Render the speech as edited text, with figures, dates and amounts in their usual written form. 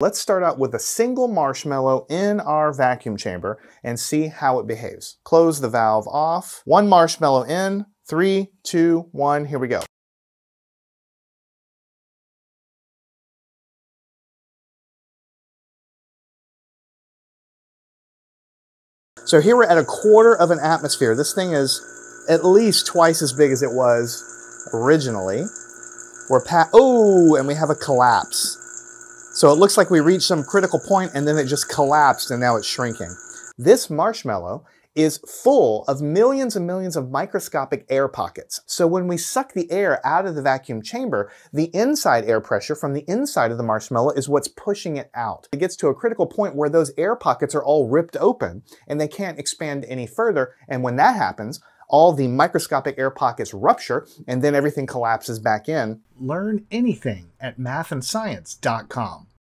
Let's start out with a single marshmallow in our vacuum chamber and see how it behaves. Close the valve off. One marshmallow in. 3, 2, 1, here we go. So here we're at a quarter of an atmosphere. This thing is at least twice as big as it was originally. We're and we have a collapse. So it looks like we reached some critical point and then it just collapsed and now it's shrinking. This marshmallow is full of millions and millions of microscopic air pockets. So when we suck the air out of the vacuum chamber, the inside air pressure from the inside of the marshmallow is what's pushing it out. It gets to a critical point where those air pockets are all ripped open and they can't expand any further. And when that happens, all the microscopic air pockets rupture, and then everything collapses back in. Learn anything at mathandscience.com.